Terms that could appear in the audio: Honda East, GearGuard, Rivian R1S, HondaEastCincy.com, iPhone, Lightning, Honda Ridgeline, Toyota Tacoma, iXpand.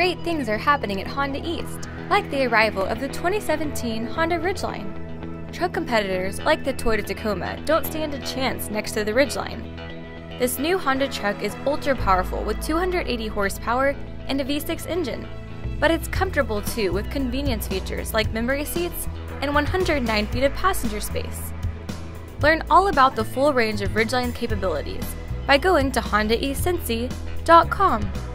great things are happening at Honda East, like the arrival of the 2017 Honda Ridgeline. Truck competitors like the Toyota Tacoma don't stand a chance next to the Ridgeline. This new Honda truck is ultra powerful with 280 horsepower and a V6 engine, but it's comfortable too with convenience features like memory seats and 109 feet of passenger space. Learn all about the full range of Ridgeline's capabilities by going to HondaEastCincy.com.